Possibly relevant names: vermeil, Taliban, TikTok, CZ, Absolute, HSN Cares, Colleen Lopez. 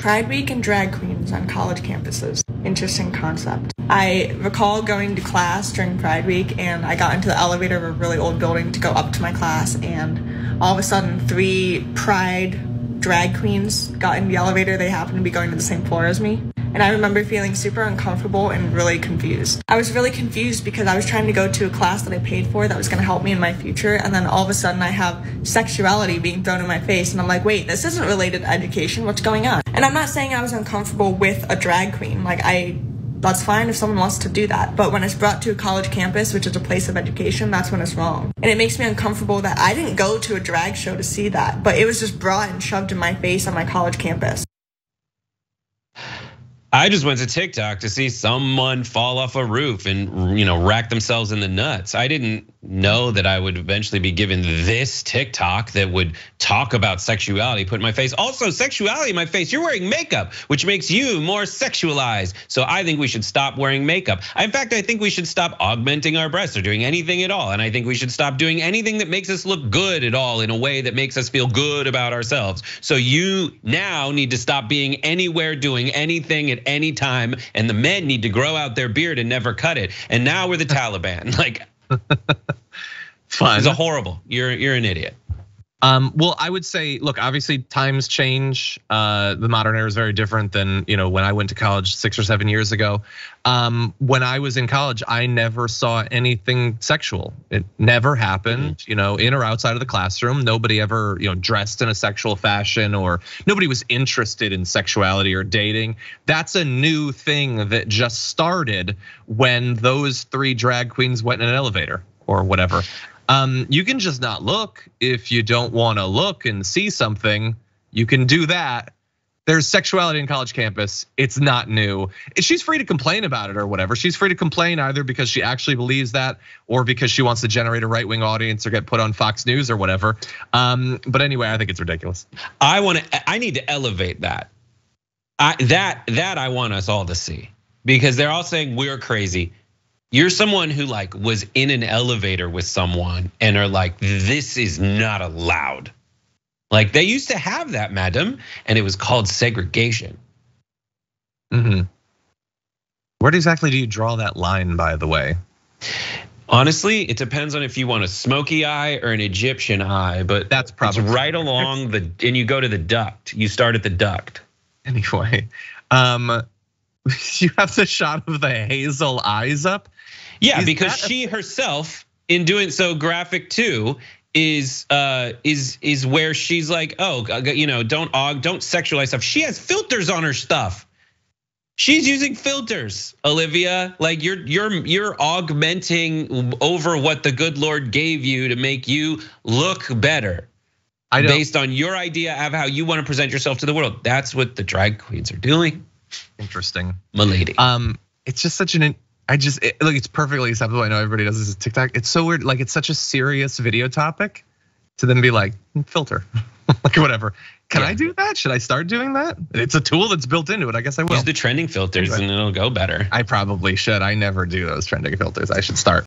Pride Week and drag queens on college campuses. Interesting concept. I recall going to class during Pride Week, and I got into the elevator of a really old building to go up to my class, and all of a sudden three Pride drag queens got in the elevator. They happened to be going to the same floor as me. And I remember feeling super uncomfortable and really confused. I was really confused because I was trying to go to a class that I paid for that was going to help me in my future, and then all of a sudden I have sexuality being thrown in my face, and I'm like, wait, this isn't related to education, what's going on? And I'm not saying I was uncomfortable with a drag queen, like that's fine if someone wants to do that, but when it's brought to a college campus, which is a place of education, that's when it's wrong. And it makes me uncomfortable that I didn't go to a drag show to see that, but it was just brought and shoved in my face on my college campus. I just went to TikTok to see someone fall off a roof and, rack themselves in the nuts. I didn't know that I would eventually be given this TikTok that would talk about sexuality put in my face. Also, sexuality in my face. You're wearing makeup, which makes you more sexualized. So I think we should stop wearing makeup. In fact, I think we should stop augmenting our breasts or doing anything at all. And I think we should stop doing anything that makes us look good at all in a way that makes us feel good about ourselves. So you now need to stop being anywhere doing anything at any time, and the men need to grow out their beard and never cut it. And now we're the Taliban. Like, fun. It's a horrible. You're an idiot. Well, I would say, look, obviously times change. The modern era is very different than when I went to college 6 or 7 years ago. When I was in college, I never saw anything sexual. It never happened, in or outside of the classroom. Nobody ever, dressed in a sexual fashion, or nobody was interested in sexuality or dating. That's a new thing that just started when those three drag queens went in an elevator or whatever. You can just not look. If you don't want to look and see something, you can do that. There's sexuality in college campus. It's not new. She's free to complain about it or whatever. She's free to complain either because she actually believes that or because she wants to generate a right-wing audience or get put on Fox News or whatever. But anyway, I think it's ridiculous. I need to elevate that. I want us all to see, because they're all saying we're crazy. You're someone who was in an elevator with someone and are like, this is not allowed. Like, they used to have that, madam, and it was called segregation. Mm-hmm. Where exactly do you draw that line, by the way? Honestly, it depends on if you want a smoky eye or an Egyptian eye, but that's probably right along the, and you go to the duct. You start at the duct. Anyway, you have the shot of the hazel eyes up. Yeah, because she herself, in doing so, graphic too, is where she's like, oh, don't sexualize stuff. She has filters on her stuff. She's using filters, Olivia. Like, you're augmenting over what the good Lord gave you to make you look better. Based on your idea of how you want to present yourself to the world. That's what the drag queens are doing. Interesting, my lady. It's just such an. Look, it's perfectly acceptable. I know everybody does this on TikTok. It's so weird. Like, it's such a serious video topic to then be like, filter, like whatever. Can I do that? Should I start doing that? It's a tool that's built into it. I guess I will. Use the trending filters and it'll go better. I probably should. I never do those trending filters. I should start.